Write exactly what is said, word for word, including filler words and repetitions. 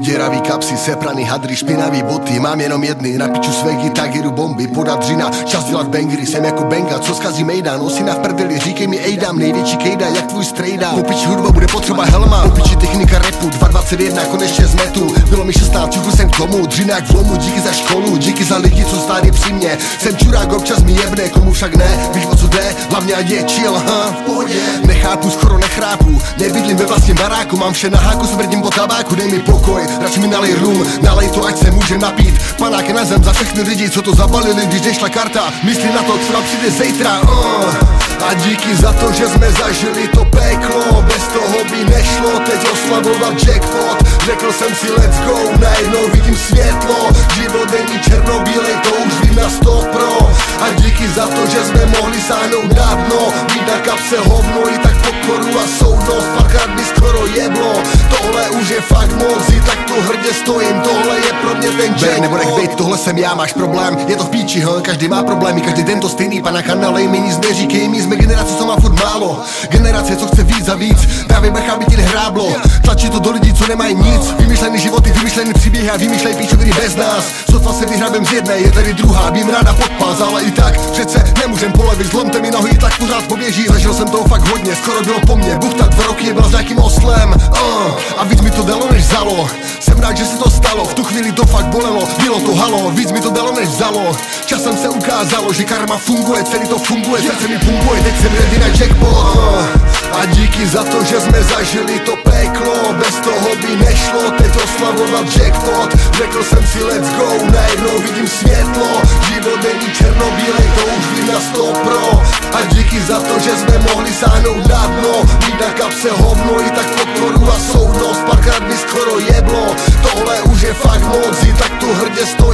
Děravý kapsy, sepraný hadry, špinavý boty. Mám jenom jedny, na piču svegi, tageru bomby. Podat dřina, čas dělat bangry. Jsem jako Benga, co zkazí mejdan. Osina v prdeli, říkej mi ejdám, největší kejda, jak tvůj strejda. Popiči hudba, bude potřeba helma. Popiči technika rapu, dva dvacet jedna, konečně z metu. Bylo mi šestnáct, tichu jsem k tomu. Dřina jak v lomu, díky za školu, díky za lidi, co stáli při mě. Jsem čurák, občas mi jebne, komu však ne, víš o co jde, hlavně ať je chill, ha, v pohodě. Nechápu, skoro nechrápu, nebydlím ve vlastním baráku, mám vše na háku, smrdím po tabáku, dej mi pokoj. Radši mi nalej rum, nalej to, ať se může napít. Panák je na zem za všechny lidi, co to zabalili, když nešla karta. Myslí na to, co nám přijde zejtra, uh. A díky za to, že jsme zažili to peklo. Bez toho by nešlo teď oslavovat jackpot. Řekl jsem si let's go, najednou vidím světlo. Život není černobílej, to už vím na sto pro. A díky za to, že jsme mohli sáhnout na dno. Mít na kapse hovno i tak pokoru a soudnost. Párkrát mi skoro jeblo, tohle už je fakt moc. I tak tu hrdě stojím, tohle je pro mě ten jackpot. Bej nebo nech bejt, tohle jsem já, máš problém. Je to v píči, hl, každý má problémy, každý den to stejný. Pana kanalej mi nic neříkej, my jsme generace, co má furt málo. Generace, co chce víc a víc, právě bacha by ti nehráblo. Tlačí to do lidí, co nemají nic. Vymyšlený životy, vymyšlený příběhy a vymyšlej píčoviny bez nás. Sotva se vyhrabem z jedné, je tady druhá, bím ráda podpás, ale i tak přece nemůžem polevit, zlomte mi nohy, tak pořád poběží. Zažil jsem toho fakt hodně, skoro bylo po mně. Bůh tak dva roky byl s nějakým oslem, uh, a víc mi to dalo než vzalo. Jsem rád, že se to stalo, v tu chvíli to fakt bolelo, bylo to halo, víc mi to dalo než vzalo. Časem se ukázalo, že karma funguje, celý to funguje, teď se mi funguje, teď jsem ready na jackpot. A díky za to, že jsme zažili to peklo, bez toho by nešlo teď oslavovat jackpot. Řekl jsem si let's go, najednou vidím světlo. Život není černobílej, to už vím na sto pro. A díky za to, že jsme mohli sáhnout na dno. Mít na kapse hovno i tak pokoru a soudnost. Párkrát mi skoro jeblo, tohle už je fakt moc, i tak tu hrdě stojím.